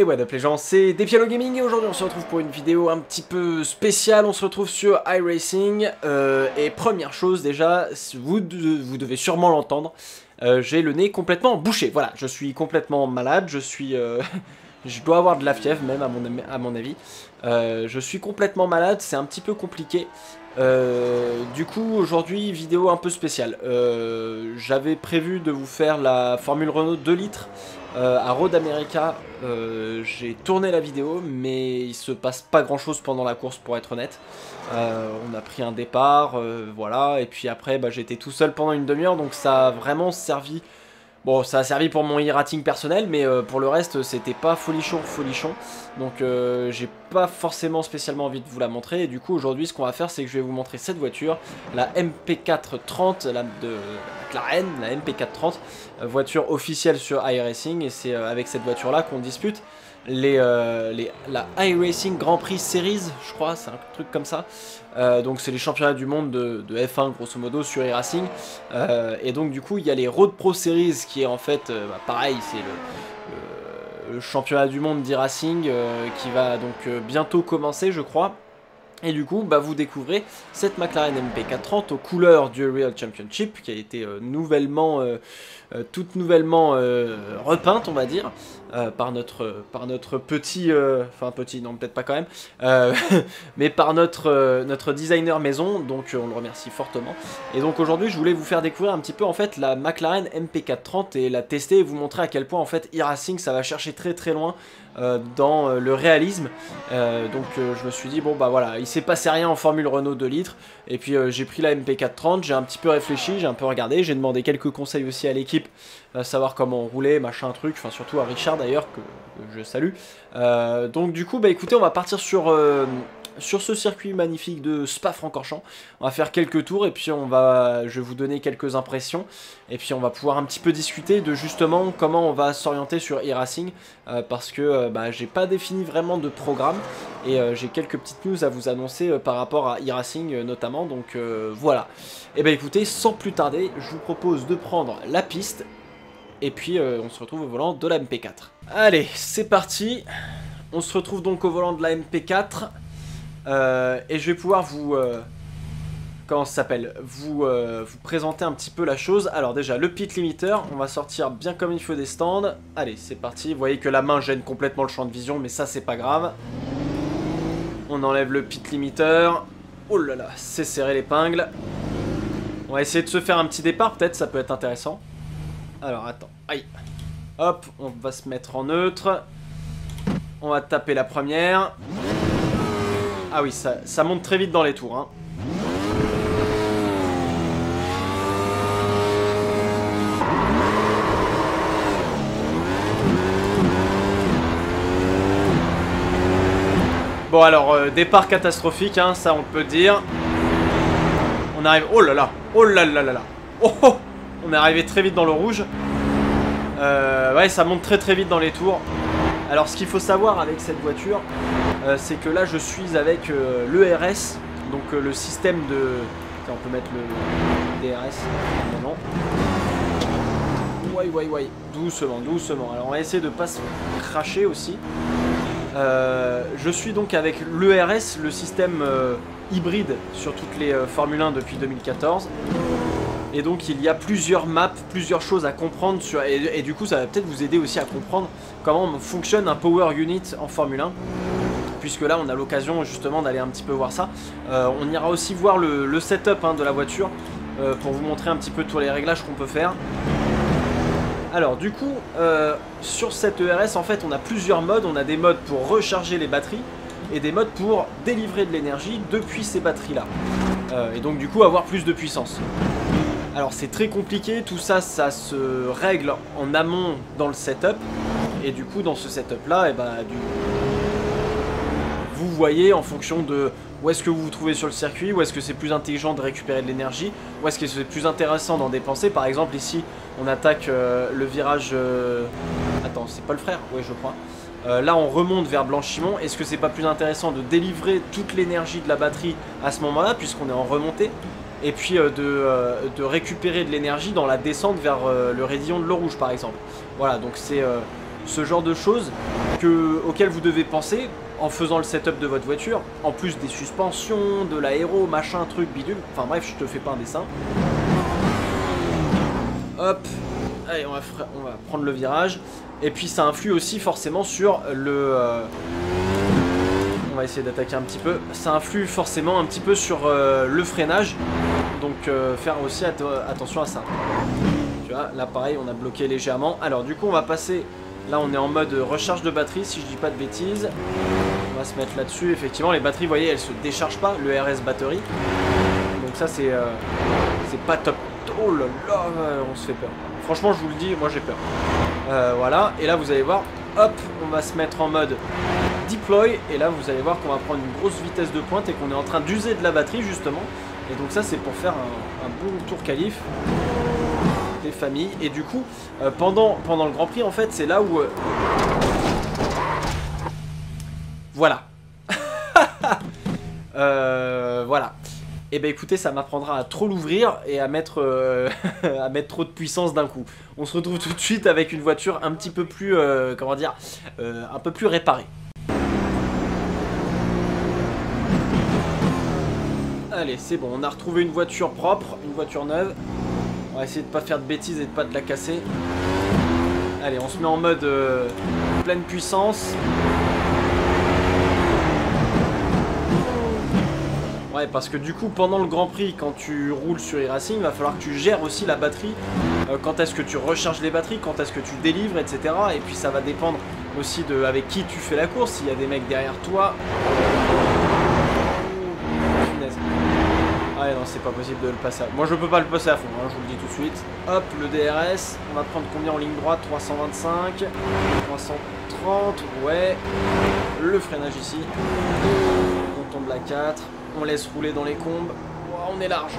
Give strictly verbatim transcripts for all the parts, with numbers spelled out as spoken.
Et what up les gens, c'est Dépielo Gaming et aujourd'hui on se retrouve pour une vidéo un petit peu spéciale. On se retrouve sur iRacing euh, et première chose déjà, vous, de, vous devez sûrement l'entendre, euh, j'ai le nez complètement bouché. Voilà, je suis complètement malade, je suis... Euh, je dois avoir de la fièvre même à mon, à mon avis. Euh, je suis complètement malade, c'est un petit peu compliqué. Euh, du coup aujourd'hui vidéo un peu spéciale. Euh, j'avais prévu de vous faire la Formule Renault deux litres. Euh, à Road America, euh, j'ai tourné la vidéo, mais il se passe pas grand chose pendant la course pour être honnête. Euh, on a pris un départ, euh, voilà, et puis après bah, j'étais tout seul pendant une demi-heure, donc ça a vraiment servi. Bon, ça a servi pour mon e-rating personnel, mais euh, pour le reste c'était pas folichon, folichon. Donc euh, j'ai pas forcément spécialement envie de vous la montrer, et du coup aujourd'hui ce qu'on va faire c'est que je vais vous montrer cette voiture, la M P quatre trente, la de McLaren, la M P quatre trente, euh, voiture officielle sur iRacing, et c'est euh, avec cette voiture là qu'on dispute les, euh, les, la iRacing Grand Prix Series, je crois, c'est un truc comme ça. Euh, donc c'est les championnats du monde de, de F un grosso modo sur iRacing, euh, et donc du coup il y a les Road Pro Series qui est en fait, euh, bah, pareil, c'est le... le Le championnat du monde d'e-racing euh, qui va donc euh, bientôt commencer je crois, et du coup bah, vous découvrez cette McLaren M P quatre trente aux couleurs du Real Championship qui a été euh, nouvellement euh, euh, toute nouvellement euh, repeinte on va dire euh, par notre par notre petit enfin euh, petit non peut-être pas quand même euh, mais par notre euh, notre designer maison, donc euh, on le remercie fortement. Et donc aujourd'hui je voulais vous faire découvrir un petit peu en fait la McLaren M P quatre trente et la tester et vous montrer à quel point en fait e-racing ça va chercher très très loin euh, dans euh, le réalisme. Euh, donc euh, je me suis dit bon bah voilà, il s'est passé rien en Formule Renault deux litres, et puis euh, j'ai pris la M P quatre trente, j'ai un petit peu réfléchi, j'ai un peu regardé, j'ai demandé quelques conseils aussi à l'équipe, à savoir comment on roulait, machin truc, enfin surtout à Richard d'ailleurs que, que je salue. Euh, donc du coup bah écoutez, on va partir sur, euh, sur ce circuit magnifique de Spa-Francorchamps, on va faire quelques tours et puis on va, je vais vous donner quelques impressions et puis on va pouvoir un petit peu discuter de justement comment on va s'orienter sur e-racing, euh, parce que euh, bah, j'ai pas défini vraiment de programme. Et euh, j'ai quelques petites news à vous annoncer euh, par rapport à e-racing euh, notamment, donc euh, voilà. Et bien écoutez, sans plus tarder, je vous propose de prendre la piste, et puis euh, on se retrouve au volant de la M P quatre. Allez, c'est parti. On se retrouve donc au volant de la M P quatre, euh, et je vais pouvoir vous... Euh, comment ça s'appelle, vous, euh, vous présenter un petit peu la chose. Alors déjà, le pit limiteur, on va sortir bien comme il faut des stands. Allez, c'est parti. Vous voyez que la main gêne complètement le champ de vision, mais ça c'est pas grave. On enlève le pit limiteur. Oh là là, c'est serré l'épingle. On va essayer de se faire un petit départ, peut-être, ça peut être intéressant. Alors, attends. Aïe. Hop, on va se mettre en neutre. On va taper la première. Ah oui, ça, ça monte très vite dans les tours, hein. Bon alors, euh, départ catastrophique, hein, ça on peut dire. On arrive... Oh là là, oh là là là là. Oh, oh, on est arrivé très vite dans le rouge. Euh, ouais, ça monte très très vite dans les tours. Alors ce qu'il faut savoir avec cette voiture, euh, c'est que là je suis avec euh, l'E R S, donc euh, le système de... Tiens, on peut mettre le D R S. Non, non. Ouais, ouais, ouais. Doucement, doucement. Alors on va essayer de pas se cracher aussi. Euh, je suis donc avec l'E R S, le système euh, hybride sur toutes les euh, Formule un depuis deux mille quatorze. Et donc il y a plusieurs maps, plusieurs choses à comprendre sur, et, et du coup ça va peut-être vous aider aussi à comprendre comment fonctionne un Power Unit en Formule un, puisque là on a l'occasion justement d'aller un petit peu voir ça. euh, On ira aussi voir le, le setup hein, de la voiture, euh, pour vous montrer un petit peu tous les réglages qu'on peut faire. Alors du coup, euh, sur cette E R S, en fait, on a plusieurs modes. On a des modes pour recharger les batteries et des modes pour délivrer de l'énergie depuis ces batteries-là. Euh, et donc du coup, avoir plus de puissance. Alors c'est très compliqué, tout ça, ça se règle en amont dans le setup. Et du coup, dans ce setup-là, eh ben, du... vous voyez en fonction de... Où est-ce que vous vous trouvez sur le circuit? Où est-ce que c'est plus intelligent de récupérer de l'énergie? Où est-ce que c'est plus intéressant d'en dépenser? Par exemple, ici, on attaque euh, le virage... Euh... Attends, c'est pas le frère? Ouais, je crois. Euh, là, on remonte vers Blanchimont. Est-ce que c'est pas plus intéressant de délivrer toute l'énergie de la batterie à ce moment-là, puisqu'on est en remontée? Et puis euh, de, euh, de récupérer de l'énergie dans la descente vers euh, le raidillon de l'eau rouge, par exemple. Voilà, donc c'est... Euh... ce genre de choses que, auxquelles vous devez penser en faisant le setup de votre voiture, en plus des suspensions, de l'aéro, machin, truc, bidule, enfin bref, je te fais pas un dessin. Hop, allez, on va, on va prendre le virage, et puis ça influe aussi forcément sur le... Euh... On va essayer d'attaquer un petit peu, ça influe forcément un petit peu sur euh, le freinage, donc euh, faire aussi at attention à ça. Tu vois, là pareil, on a bloqué légèrement, alors du coup on va passer... Là on est en mode recharge de batterie si je dis pas de bêtises. On va se mettre là dessus, effectivement les batteries, vous voyez, elles se déchargent pas, le R S batterie. Donc ça c'est euh, c'est pas top. Oh là là, on se fait peur. Franchement je vous le dis, moi j'ai peur. euh, Voilà, et là vous allez voir, hop, on va se mettre en mode deploy. Et là vous allez voir qu'on va prendre une grosse vitesse de pointe et qu'on est en train d'user de la batterie justement. Et donc ça c'est pour faire un, un bon tour qualif des familles. Et du coup euh, pendant, pendant le Grand Prix en fait c'est là où euh... voilà euh, voilà et ben écoutez, ça m'apprendra à trop l'ouvrir et à mettre euh... à mettre trop de puissance d'un coup. On se retrouve tout de suite avec une voiture un petit peu plus euh, comment dire euh, un peu plus réparée. Allez, c'est bon, on a retrouvé une voiture propre, une voiture neuve. On va essayer de pas faire de bêtises et de pas de la casser. Allez, on se met en mode euh, pleine puissance. Ouais, parce que du coup, pendant le Grand Prix, quand tu roules sur iRacing, il va falloir que tu gères aussi la batterie. Euh, quand est-ce que tu recharges les batteries, quand est-ce que tu délivres, et cetera. Et puis ça va dépendre aussi de avec qui tu fais la course, s'il y a des mecs derrière toi. Ah non, c'est pas possible de le passer à... Moi je peux pas le passer à fond, hein, je vous le dis tout de suite. Hop, le D R S, on va prendre combien en ligne droite? Trois cent vingt-cinq, trois cent trente, ouais. Le freinage ici. On tombe la quatre, on laisse rouler dans les combes. Wow, on est large.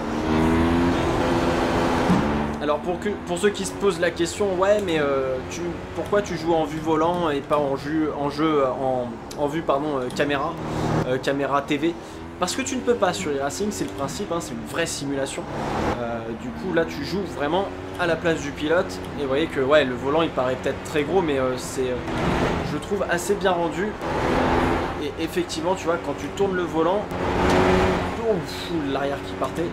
Alors pour, que, pour ceux qui se posent la question, ouais mais euh, tu, pourquoi tu joues en vue volant et pas en jeu en, jeu, en, en vue pardon, euh, caméra, euh, caméra T V? Parce que tu ne peux pas sur iRacing, c'est le principe, hein, c'est une vraie simulation. Euh, du coup, là, tu joues vraiment à la place du pilote. Et vous voyez que ouais, le volant, il paraît peut-être très gros, mais euh, c'est, euh, je trouve, assez bien rendu. Et effectivement, tu vois, quand tu tournes le volant... Ouf, l'arrière qui partait.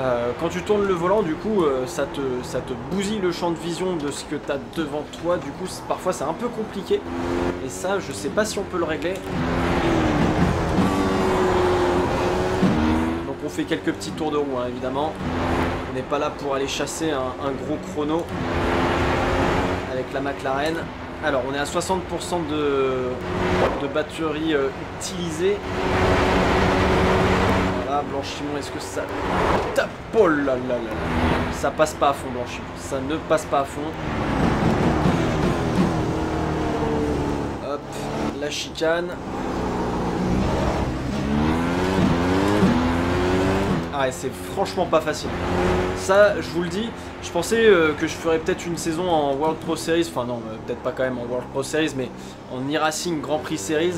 Euh, quand tu tournes le volant, du coup, euh, ça, te, ça te bousille le champ de vision de ce que tu as devant toi. Du coup, parfois, c'est un peu compliqué. Et ça, je sais pas si on peut le régler. On fait quelques petits tours de roue, hein, évidemment. On n'est pas là pour aller chasser un, un gros chrono avec la McLaren. Alors, on est à soixante pour cent de, de batterie euh, utilisée. Voilà, Blanchimont, est-ce que ça... Tape, oh là là là. Ça passe pas à fond, Blanchimont. Ça ne passe pas à fond. Hop, la chicane. Ah, et c'est franchement pas facile. Ça, je vous le dis, je pensais euh, que je ferais peut-être une saison en World Pro Series. Enfin non, euh, peut-être pas quand même en World Pro Series, mais en iRacing Grand Prix Series.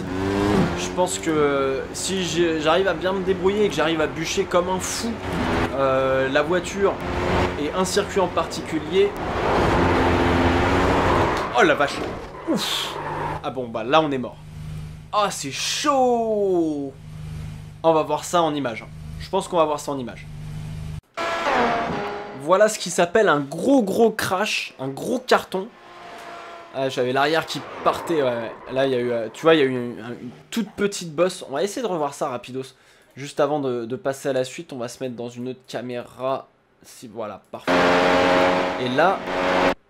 Je pense que euh, si j'arrive à bien me débrouiller et que j'arrive à bûcher comme un fou euh, la voiture et un circuit en particulier... Oh la vache! Ouf! Ah bon, bah là on est mort. Ah, c'est chaud! On va voir ça en image. Je pense qu'on va voir ça en image. Voilà ce qui s'appelle un gros gros crash, un gros carton. Ah, j'avais l'arrière qui partait. Ouais. Là, il y a eu, tu vois, il y a eu une, une toute petite bosse. On va essayer de revoir ça rapidos. Juste avant de, de passer à la suite, on va se mettre dans une autre caméra. Si, voilà, parfait. Et là,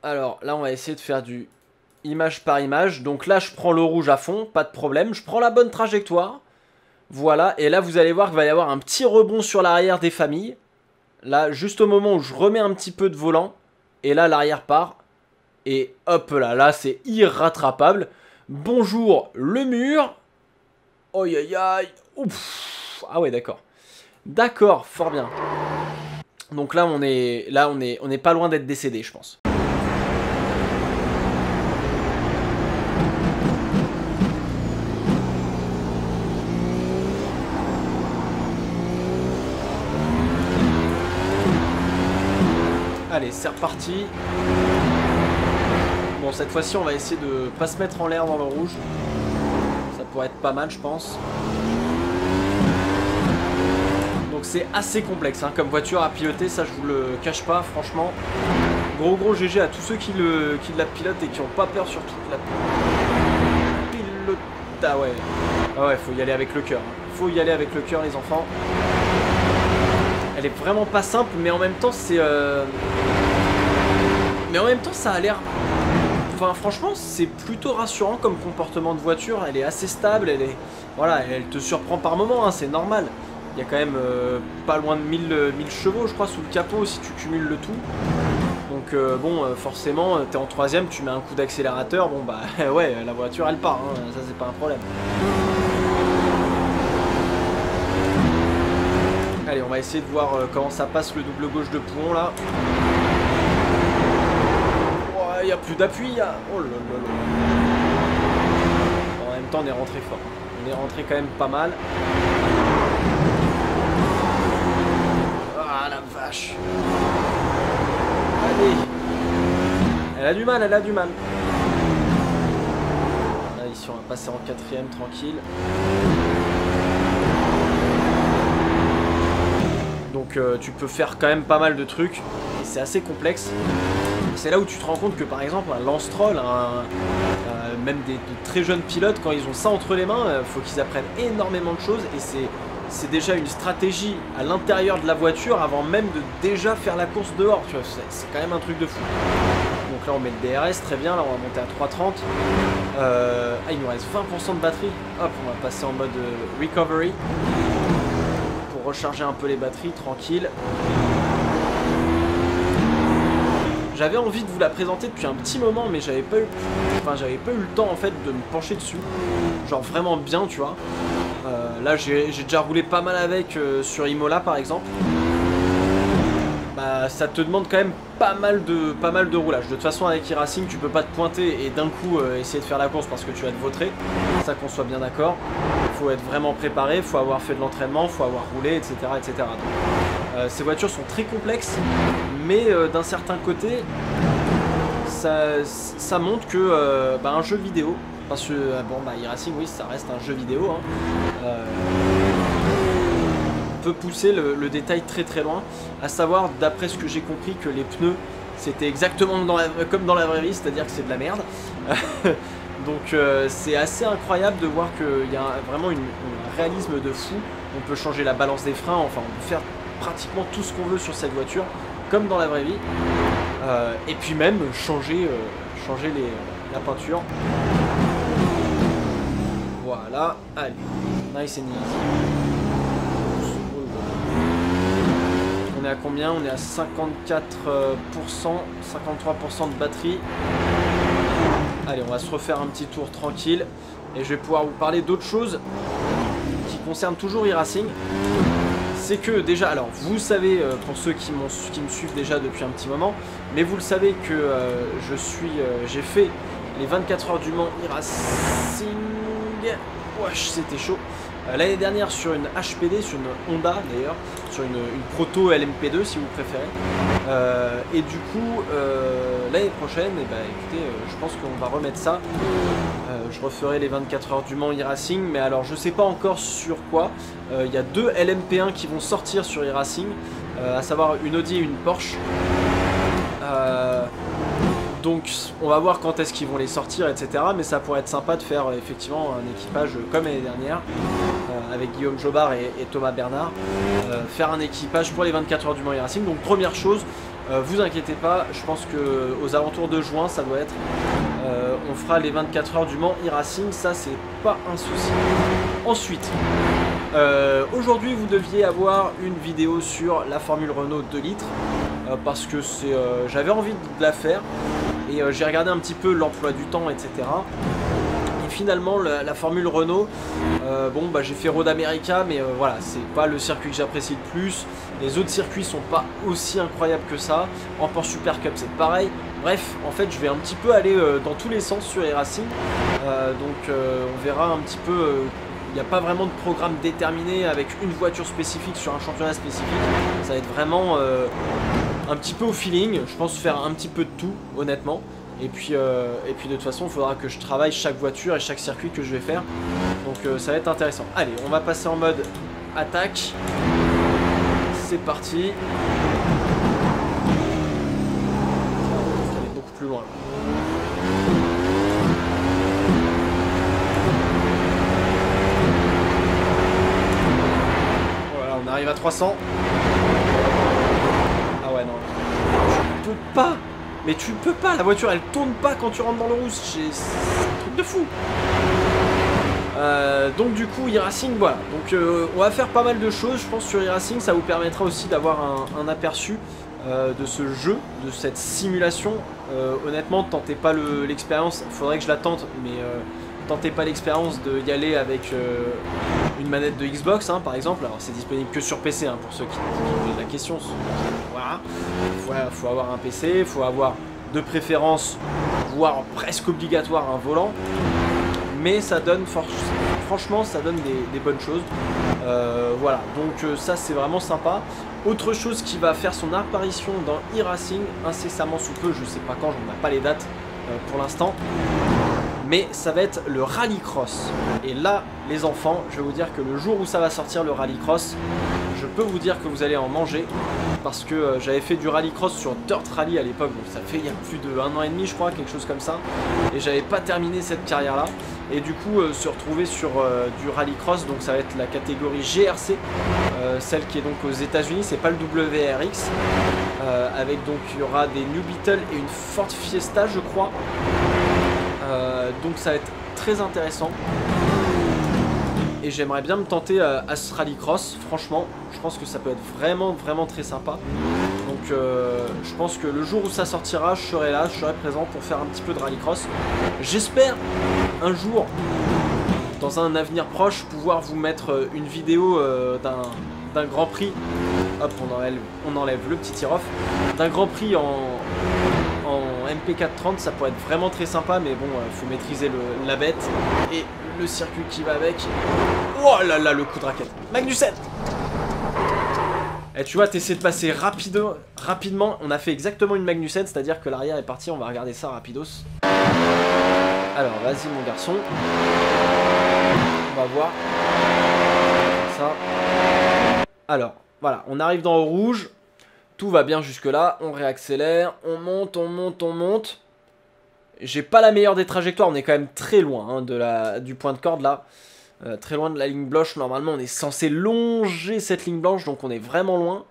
alors là, on va essayer de faire du image par image. Donc là, je prends le rouge à fond, pas de problème. Je prends la bonne trajectoire. Voilà, et là vous allez voir qu'il va y avoir un petit rebond sur l'arrière des familles. Là, juste au moment où je remets un petit peu de volant, et là l'arrière part, et hop là, là c'est irrattrapable. Bonjour le mur. Aïe aïe aïe. Ouf. Ah ouais, d'accord. D'accord, fort bien. Donc là on est, là, on est, on est pas loin d'être décédé, je pense. Allez, c'est reparti. Bon, cette fois-ci, on va essayer de pas se mettre en l'air dans le rouge. Ça pourrait être pas mal, je pense. Donc c'est assez complexe hein, comme voiture à piloter, ça je vous le cache pas, franchement. Gros gros G G à tous ceux qui, le, qui la pilotent et qui ont pas peur sur toute la pilote. Ah ouais. Ah ouais, faut y aller avec le cœur. Faut y aller avec le cœur les enfants. Elle est vraiment pas simple, mais en même temps c'est... Euh... Mais en même temps ça a l'air... Enfin franchement c'est plutôt rassurant comme comportement de voiture, elle est assez stable, elle est... Voilà, elle te surprend par moment, hein, c'est normal. Il y a quand même euh, pas loin de mille, mille chevaux je crois sous le capot si tu cumules le tout. Donc euh, bon euh, forcément t'es en troisième, tu mets un coup d'accélérateur, bon bah ouais la voiture elle part, hein, ça c'est pas un problème. Allez on va essayer de voir euh, comment ça passe le double gauche de Pouhon là. Il ouais, y a plus d'appui, a... oh là là. En même temps on est rentré fort, on est rentré quand même pas mal. Ah la vache. Allez. Elle a du mal, elle a du mal. Là ici on va passer en quatrième tranquille. Donc euh, tu peux faire quand même pas mal de trucs. Et c'est assez complexe. C'est là où tu te rends compte que par exemple un lance-troll, un, euh, même des de très jeunes pilotes, quand ils ont ça entre les mains, il faut qu'ils apprennent énormément de choses et c'est... C'est déjà une stratégie à l'intérieur de la voiture avant même de déjà faire la course dehors, tu vois, c'est quand même un truc de fou. Donc là on met le D R S, très bien, là on va monter à trois trente. Euh, ah il nous reste vingt pour cent de batterie, hop on va passer en mode recovery. Pour recharger un peu les batteries, tranquille. J'avais envie de vous la présenter depuis un petit moment mais j'avais pas eu, enfin, j'avais pas eu le temps en fait de me pencher dessus. Genre vraiment bien tu vois. Euh, là j'ai déjà roulé pas mal avec euh, sur Imola par exemple. Bah ça te demande quand même pas mal de pas mal de roulage. De toute façon avec iRacing tu peux pas te pointer et d'un coup euh, essayer de faire la course parce que tu vas te vautrer. Ça qu'on soit bien d'accord. Faut être vraiment préparé, faut avoir fait de l'entraînement, faut avoir roulé, et cetera et cetera. Donc, euh, ces voitures sont très complexes, mais euh, d'un certain côté ça, ça montre que euh, bah, un jeu vidéo. Parce que, bon, bah, iRacing, oui, ça reste un jeu vidéo. Hein. Euh, on peut pousser le, le détail très très loin. À savoir, d'après ce que j'ai compris, que les pneus, c'était exactement dans la, comme dans la vraie vie, c'est-à-dire que c'est de la merde. Donc, euh, c'est assez incroyable de voir qu'il y a vraiment une, un réalisme de fou. On peut changer la balance des freins, enfin, on peut faire pratiquement tout ce qu'on veut sur cette voiture, comme dans la vraie vie. Euh, et puis même, changer, euh, changer les, la peinture. Voilà, allez, nice and easy. On est à combien? On est à cinquante-quatre pour cent, cinquante-trois pour cent de batterie. Allez, on va se refaire un petit tour tranquille. Et je vais pouvoir vous parler d'autres choses qui concernent toujours iRacing. C'est que déjà, alors vous savez, pour ceux qui, qui me suivent déjà depuis un petit moment, mais vous le savez que euh, je suis, euh, j'ai fait les vingt-quatre heures du Mans iRacing. Wesh, c'était chaud. Euh, L'année dernière sur une H P D, sur une Honda d'ailleurs, sur une, une proto L M P deux si vous préférez. Euh, et du coup, euh, l'année prochaine, eh ben, écoutez, euh, je pense qu'on va remettre ça. Euh, je referai les vingt-quatre heures du Mans iRacing, mais alors je sais pas encore sur quoi. Il euh, y a deux L M P un qui vont sortir sur iRacing, euh, à savoir une Audi et une Porsche. Euh, Donc on va voir quand est-ce qu'ils vont les sortir, et cetera. Mais ça pourrait être sympa de faire effectivement un équipage comme l'année dernière, euh, avec Guillaume Jobard et, et Thomas Bernard. Euh, faire un équipage pour les vingt-quatre heures du Mans iRacing. Donc première chose, euh, vous inquiétez pas, je pense qu'aux alentours de juin ça doit être. Euh, on fera les vingt-quatre heures du Mans iRacing, ça c'est pas un souci. Ensuite, euh, aujourd'hui vous deviez avoir une vidéo sur la Formule Renault deux litres. Euh, parce que c'est, euh, j'avais envie de la faire. Et euh, j'ai regardé un petit peu l'emploi du temps, et cetera. Et finalement, la, la Formule Renault, euh, bon, bah, j'ai fait Road America, mais euh, voilà, c'est pas le circuit que j'apprécie le plus. Les autres circuits sont pas aussi incroyables que ça. En Porsche Super Cup, c'est pareil. Bref, en fait, je vais un petit peu aller euh, dans tous les sens sur iRacing. Euh, donc, euh, on verra un petit peu. Euh, Il n'y a pas vraiment de programme déterminé avec une voiture spécifique sur un championnat spécifique. Ça va être vraiment euh, un petit peu au feeling. Je pense faire un petit peu de tout, honnêtement. Et puis, euh, et puis de toute façon, il faudra que je travaille chaque voiture et chaque circuit que je vais faire. Donc euh, ça va être intéressant. Allez, on va passer en mode attaque. C'est parti. Ça va être beaucoup plus loin. Voilà, on arrive à trois cents. Ah ouais, non. Je peux pas. Mais tu peux pas, la voiture elle tourne pas quand tu rentres dans le rouge, c'est un truc de fou. euh, Donc du coup iRacing, voilà, donc euh, on va faire pas mal de choses, je pense, sur iRacing. Ça vous permettra aussi d'avoir un, un aperçu euh, de ce jeu, de cette simulation. euh, Honnêtement, tentez pas l'expérience, le, faudrait que je la tente, mais euh, tentez pas l'expérience d'y aller avec euh, une manette de Xbox, hein, par exemple. Alors c'est disponible que sur P C, hein, pour ceux qui, qui posent la question. Voilà, il faut, faut avoir un P C, il faut avoir de préférence, voire presque obligatoire, un volant. Mais ça donne, franchement, ça donne des, des bonnes choses. Euh, voilà, donc ça c'est vraiment sympa. Autre chose qui va faire son apparition dans iRacing incessamment sous peu, je sais pas quand, j'en ai pas les dates euh, pour l'instant. Mais ça va être le rallycross. Et là, les enfants, je vais vous dire que le jour où ça va sortir, le rallycross, je peux vous dire que vous allez en manger. Parce que euh, j'avais fait du rallycross sur Dirt Rally à l'époque. Donc ça fait il y a plus de un an et demi, je crois, quelque chose comme ça. Et j'avais pas terminé cette carrière-là. Et du coup, euh, se retrouver sur euh, du rallycross. Donc ça va être la catégorie G R C. Euh, celle qui est donc aux États-Unis, c'est pas le W R X. Euh, avec donc, il y aura des New Beetle et une Ford Fiesta, je crois. Euh, donc ça va être très intéressant et j'aimerais bien me tenter euh, à ce rallycross. Franchement, je pense que ça peut être vraiment vraiment très sympa. Donc euh, je pense que le jour où ça sortira, je serai là, je serai présent pour faire un petit peu de rallycross. J'espère un jour, dans un avenir proche, pouvoir vous mettre une vidéo euh, d'un d'un Grand Prix. Hop, on enlève, on enlève le petit tir-off d'un Grand Prix en... en M P quatre trente, ça pourrait être vraiment très sympa, mais bon, il faut maîtriser le, la bête et le circuit qui va avec. Oh là là, le coup de raquette. Magnussen. Et tu vois, t'essaies de passer rapide, rapidement. On a fait exactement une Magnussen, c'est-à-dire que l'arrière est parti. On va regarder ça rapidos. Alors, vas-y, mon garçon. On va voir. Ça. Alors, voilà, on arrive dans le rouge. Tout va bien jusque-là, on réaccélère, on monte, on monte, on monte. J'ai pas la meilleure des trajectoires, on est quand même très loin hein, de la, du point de corde là. Euh, très loin de la ligne blanche, normalement on est censé longer cette ligne blanche, donc on est vraiment loin.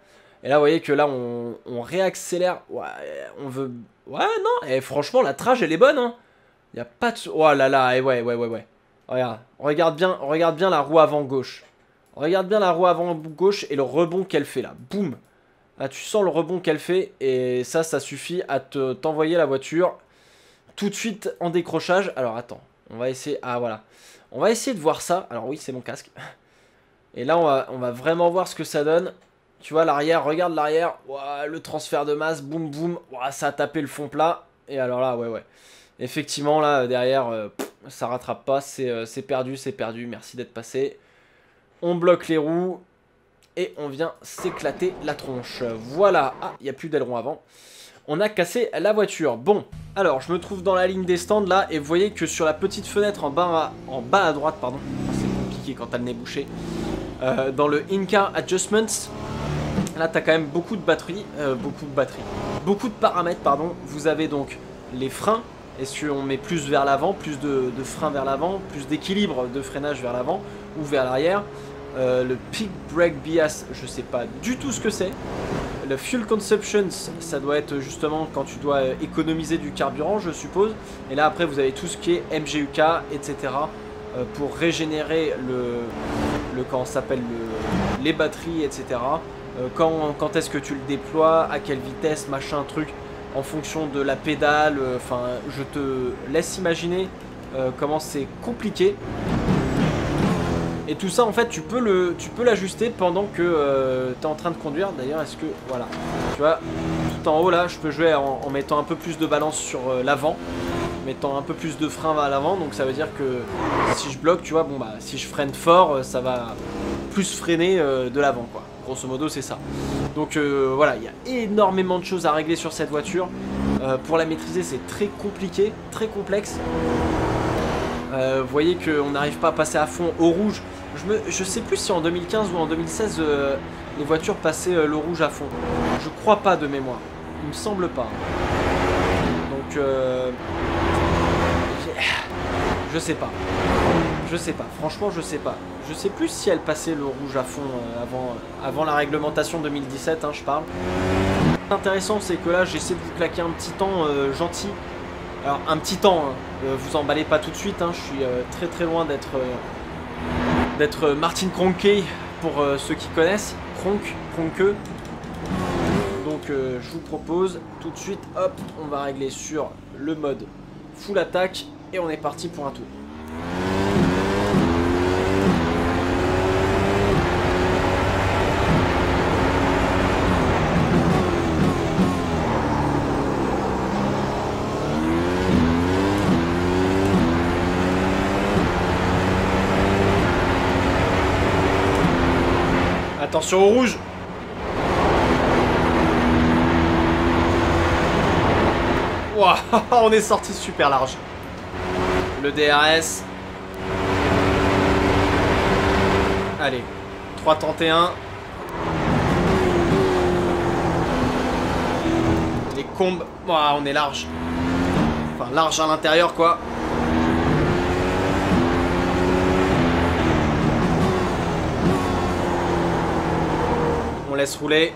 Et là vous voyez que là on, on réaccélère, ouais, on veut... Ouais non, et franchement la trage elle est bonne hein. Y a pas de... Oh là là, et ouais, ouais, ouais, ouais. Regarde, regarde bien, regarde bien la roue avant gauche. Regarde bien la roue avant gauche et le rebond qu'elle fait là, boum. Ah, tu sens le rebond qu'elle fait et ça, ça suffit à t'envoyer te, la voiture tout de suite en décrochage. Alors attends, on va essayer, ah voilà, on va essayer de voir ça. Alors oui, c'est mon casque. Et là, on va, on va vraiment voir ce que ça donne. Tu vois l'arrière, regarde l'arrière, wow, le transfert de masse, boum boum, wow, ça a tapé le fond plat. Et alors là, ouais ouais, effectivement là, derrière, euh, pff, ça rattrape pas, c'est euh, perdu, c'est perdu, merci d'être passé. On bloque les roues. Et on vient s'éclater la tronche. Voilà. Ah, il n'y a plus d'aileron avant. On a cassé la voiture. Bon. Alors, je me trouve dans la ligne des stands là. Et vous voyez que sur la petite fenêtre en bas à, en bas à droite, pardon. C'est compliqué quand t'as le nez bouché. Euh, dans le in-car adjustments. Là, t'as quand même beaucoup de batteries. Euh, beaucoup de batteries. Beaucoup de paramètres, pardon. Vous avez donc les freins. Et si on met plus vers l'avant, plus de, de freins vers l'avant, plus d'équilibre de freinage vers l'avant ou vers l'arrière. Euh, le peak brake bias, je sais pas du tout ce que c'est. Le fuel consumption, ça doit être justement quand tu dois économiser du carburant, je suppose. Et là après vous avez tout ce qui est M G U K, etc. euh, pour régénérer le, le comment s'appelle le, les batteries, etc. euh, Quand, quand est-ce que tu le déploies, à quelle vitesse, machin truc, en fonction de la pédale. Enfin, euh, je te laisse imaginer euh, comment c'est compliqué. Et tout ça en fait tu peux le tu peux l'ajuster pendant que euh, tu es en train de conduire. D'ailleurs, est-ce que voilà, tu vois tout en haut là, je peux jouer en, en mettant un peu plus de balance sur euh, l'avant, mettant un peu plus de frein vers l'avant. Donc ça veut dire que si je bloque, tu vois, bon bah si je freine fort, ça va plus freiner euh, de l'avant quoi. Grosso modo c'est ça. Donc euh, voilà, il y a énormément de choses à régler sur cette voiture. Euh, pour la maîtriser, c'est très compliqué, très complexe. Euh, vous voyez qu'on n'arrive pas à passer à fond au rouge. Je, me, je sais plus si en deux mille quinze ou en deux mille seize, euh, les voitures passaient euh, le rouge à fond. Je crois pas de mémoire. Il me semble pas. Donc, euh, je sais pas. Je sais pas. Franchement, je sais pas. Je sais plus si elle passait le rouge à fond euh, avant, euh, avant la réglementation deux mille dix-sept, hein, je parle. Intéressant, c'est que là, j'essaie de vous claquer un petit temps euh, gentil. Alors, un petit temps, hein. euh, vous emballez pas tout de suite. Hein. Je suis euh, très très loin d'être euh, d'être euh, Martin Krönke pour euh, ceux qui connaissent. Kronk, Kronke. Donc, euh, je vous propose tout de suite, hop, on va régler sur le mode full attaque et on est parti pour un tour. Attention au rouge. Wow, on est sorti super large. Le D R S. Allez, trois cent trente et un. Les combes. Wow, on est large. Enfin, large à l'intérieur, quoi. On laisse rouler.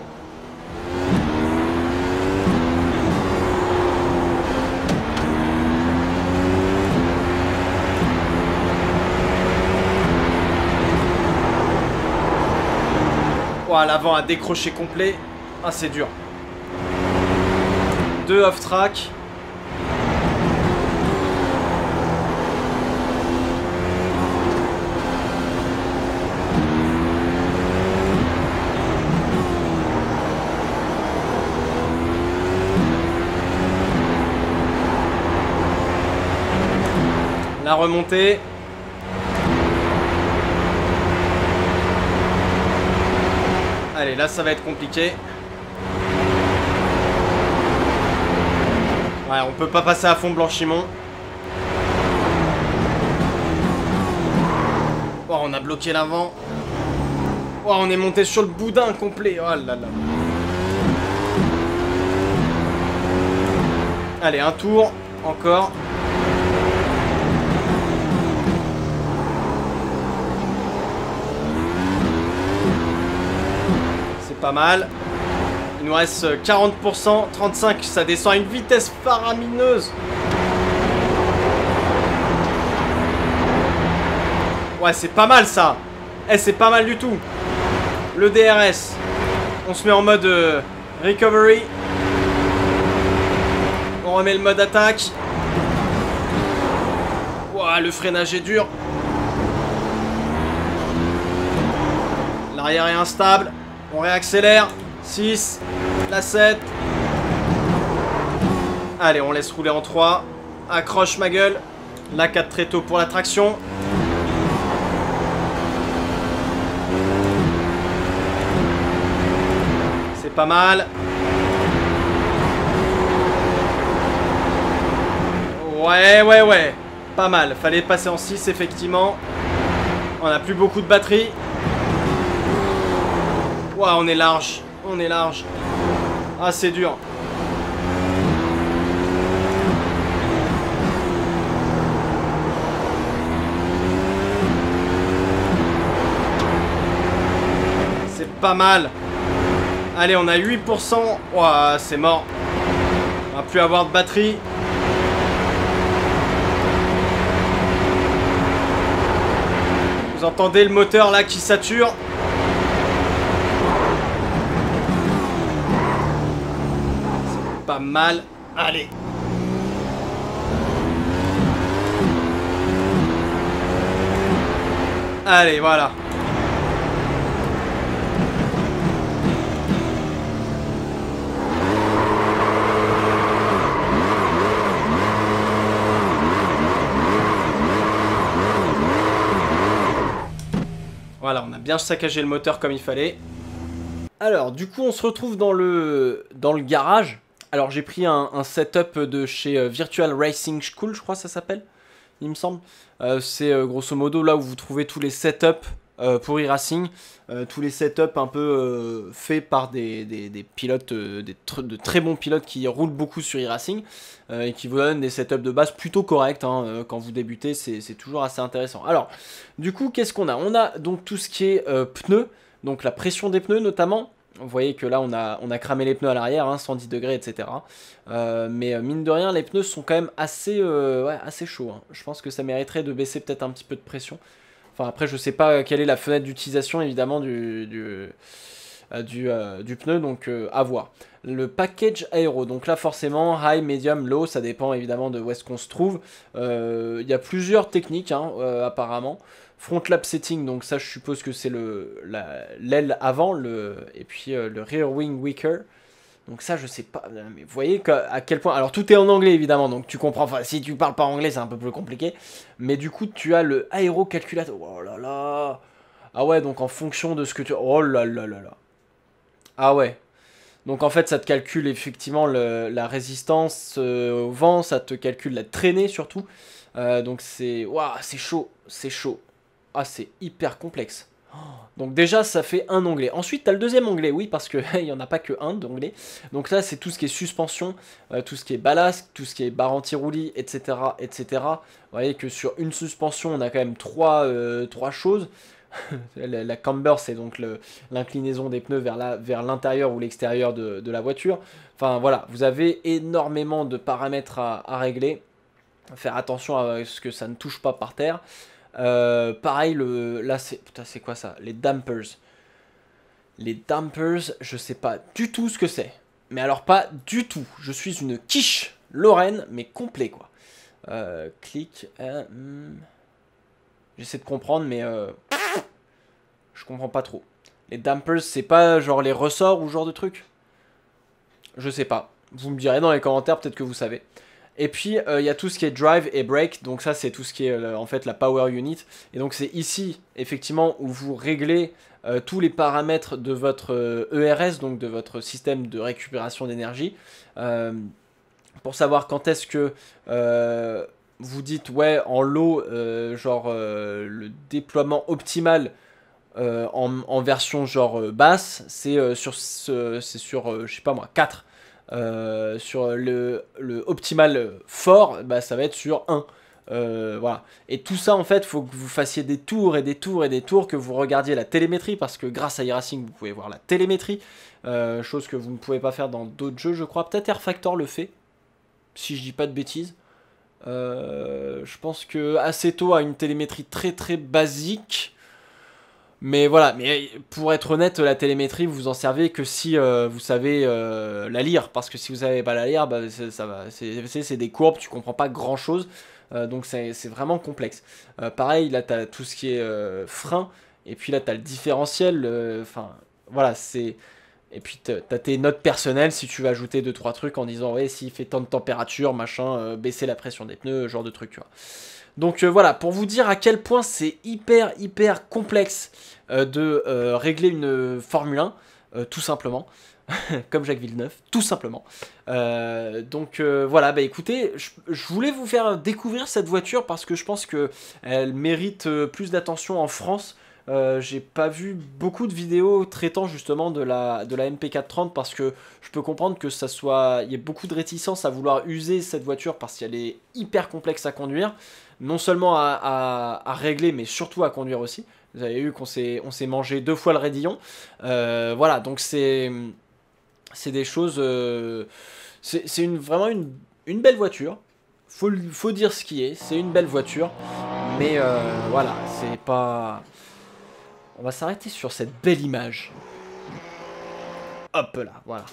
Ouah, l'avant a décroché complet. Ah, c'est dur. Deux off-track. La remontée. Allez, là, ça va être compliqué. Ouais, on peut pas passer à fond Blanchimont. Oh, on a bloqué l'avant. Oh, on est monté sur le boudin complet. Oh là là. Allez, un tour encore. Pas mal. Il nous reste quarante pour cent, trente-cinq pour cent, ça descend à une vitesse faramineuse. Ouais, c'est pas mal ça. Eh, c'est pas mal du tout. Le D R S. On se met en mode euh, recovery. On remet le mode attaque. Ouah, le freinage est dur. L'arrière est instable. On réaccélère, six, la sept. Allez, on laisse rouler en trois. Accroche ma gueule. La quatre très tôt pour la traction. C'est pas mal. Ouais, ouais, ouais. Pas mal. Fallait passer en six, effectivement. On n'a plus beaucoup de batterie. Waouh, on est large, on est large. Ah, c'est dur. C'est pas mal. Allez, on a huit pour cent. Waouh, c'est mort. On va plus avoir de batterie. Vous entendez le moteur là qui sature? Pas mal, allez. Allez, voilà. Voilà, on a bien saccagé le moteur comme il fallait. Alors, du coup, on se retrouve dans le dans le garage. Alors j'ai pris un, un setup de chez euh, Virtual Racing School, je crois que ça s'appelle, il me semble. Euh, c'est euh, grosso modo là où vous trouvez tous les setups euh, pour e-racing, euh, tous les setups un peu euh, faits par des, des, des pilotes, euh, des tr de très bons pilotes qui roulent beaucoup sur e-racing euh, et qui vous donnent des setups de base plutôt corrects. Hein, euh, quand vous débutez, c'est toujours assez intéressant. Alors du coup, qu'est-ce qu'on a? On a donc tout ce qui est euh, pneus, donc la pression des pneus notamment. Vous voyez que là on a, on a cramé les pneus à l'arrière, hein, cent dix degrés, et cetera. Euh, mais mine de rien, les pneus sont quand même assez, euh, ouais, assez chauds. Hein. Je pense que ça mériterait de baisser peut-être un petit peu de pression. Enfin après je sais pas quelle est la fenêtre d'utilisation évidemment du, du, euh, du, euh, du pneu, donc euh, à voir. Le package aéro, donc là forcément high, medium, low, ça dépend évidemment de où est-ce qu'on se trouve. Il euh, y a plusieurs techniques hein, euh, apparemment. Front lap setting, donc ça je suppose que c'est le l'aile avant, le, et puis euh, le rear wing wicker. Donc ça je sais pas, mais vous voyez qu à, à quel point... Alors tout est en anglais évidemment, donc tu comprends, enfin si tu parles pas anglais c'est un peu plus compliqué. Mais du coup tu as le aérocalculateur, oh là là. Ah ouais, donc en fonction de ce que tu... Oh là là là là. Ah ouais. Donc en fait ça te calcule effectivement le, la résistance euh, au vent, ça te calcule la traînée surtout. Euh, donc c'est... Waouh, c'est chaud, c'est chaud. Ah, c'est hyper complexe. Donc déjà, ça fait un onglet. Ensuite, tu as le deuxième onglet, oui, parce qu'il n'y en a pas que un d'onglet. Donc là, c'est tout ce qui est suspension, euh, tout ce qui est ballast, tout ce qui est barre anti-roulis, et cetera, et cetera. Vous voyez que sur une suspension, on a quand même trois, euh, trois choses. la, la camber, c'est donc l'inclinaison des pneus vers l'intérieur vers ou l'extérieur de, de la voiture. Enfin, voilà, vous avez énormément de paramètres à, à régler. Faire attention à ce que ça ne touche pas par terre. Euh, pareil, le, là c'est... Putain, c'est quoi ça? Les dampers. Les dampers, je sais pas du tout ce que c'est. Mais alors pas du tout. Je suis une quiche Lorraine, mais complet quoi. Euh, clic. Euh, hmm. J'essaie de comprendre, mais... Euh, je comprends pas trop. Les dampers, c'est pas genre les ressorts ou genre de trucs? Je sais pas. Vous me direz dans les commentaires, peut-être que vous savez. Et puis il euh, y a tout ce qui est drive et brake, donc ça c'est tout ce qui est euh, en fait la power unit. Et donc c'est ici effectivement où vous réglez euh, tous les paramètres de votre euh, E R S, donc de votre système de récupération d'énergie. Euh, pour savoir quand est-ce que euh, vous dites ouais en low, euh, genre euh, le déploiement optimal euh, en, en version genre euh, basse, c'est euh, sur, ce, c'est sur euh, je sais pas moi, quatre. Euh, sur le, le optimal fort, bah, ça va être sur un. Euh, voilà. Et tout ça, en fait, faut que vous fassiez des tours et des tours et des tours, que vous regardiez la télémétrie, parce que grâce à iRacing, vous pouvez voir la télémétrie, euh, chose que vous ne pouvez pas faire dans d'autres jeux, je crois. Peut-être R-Factor le fait, si je dis pas de bêtises. Euh, je pense que Assetto a une télémétrie très très basique. Mais voilà, mais pour être honnête, la télémétrie, vous vous en servez que si euh, vous savez euh, la lire. Parce que si vous savez pas la lire, bah, ça va, c'est des courbes, tu comprends pas grand-chose. Euh, donc c'est vraiment complexe. Euh, pareil, là, tu as tout ce qui est euh, frein. Et puis là, tu as le différentiel. Enfin, euh, voilà, c'est... Et puis tu as tes notes personnelles si tu veux ajouter deux trois trucs en disant, ouais, s'il fait tant de température, machin, euh, baisser la pression des pneus, genre de truc, tu vois. Donc euh, voilà, pour vous dire à quel point c'est hyper, hyper complexe euh, de euh, régler une Formule un, euh, tout simplement, comme Jacques Villeneuve, tout simplement. Euh, donc euh, voilà, bah écoutez, je, je voulais vous faire découvrir cette voiture parce que je pense qu'elle mérite euh, plus d'attention en France. Euh, j'ai pas vu beaucoup de vidéos traitant justement de la, de la M P quatre trente parce que je peux comprendre que ça soit... Il y a beaucoup de réticence à vouloir user cette voiture parce qu'elle est hyper complexe à conduire, non seulement à, à, à régler mais surtout à conduire aussi. Vous avez vu qu'on s'est mangé deux fois le raidillon. Euh, voilà, donc c'est des choses... Euh, c'est une, vraiment une, une belle voiture. Faut, faut dire ce qui est, c'est une belle voiture. Mais euh, voilà, c'est pas... On va s'arrêter sur cette belle image. Hop là, voilà.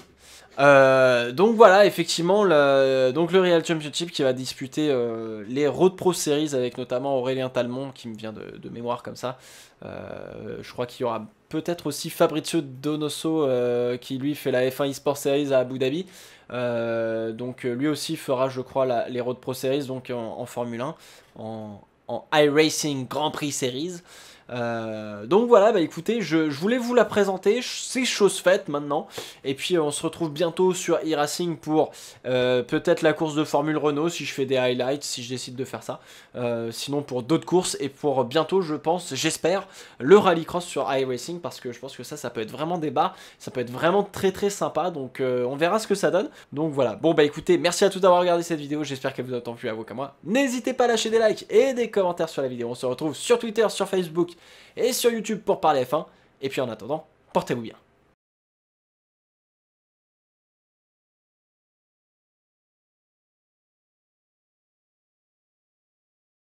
Euh, donc voilà, effectivement, le, donc le Real Championship qui va disputer euh, les Road Pro Series avec notamment Aurélien Talmont, qui me vient de, de mémoire comme ça. Euh, je crois qu'il y aura peut-être aussi Fabrizio Donoso euh, qui lui fait la F un eSport Series à Abu Dhabi. Euh, donc lui aussi fera, je crois, la, les Road Pro Series donc en, en Formule un, en, en iRacing Grand Prix Series. Euh, donc voilà, bah écoutez, je, je voulais vous la présenter, c'est chose faite maintenant. Et puis on se retrouve bientôt sur iRacing pour euh, peut-être la course de Formule Renault, si je fais des highlights, si je décide de faire ça. Euh, sinon pour d'autres courses, et pour bientôt, je pense, j'espère, le rallycross sur iRacing, parce que je pense que ça, ça peut être vraiment débat, ça peut être vraiment très très sympa. Donc euh, on verra ce que ça donne. Donc voilà, bon bah écoutez, merci à tous d'avoir regardé cette vidéo, j'espère qu'elle vous a tant plu à vous qu'à moi. N'hésitez pas à lâcher des likes et des commentaires sur la vidéo, on se retrouve sur Twitter, sur Facebook et sur YouTube pour parler F un. Et puis en attendant, portez-vous bien.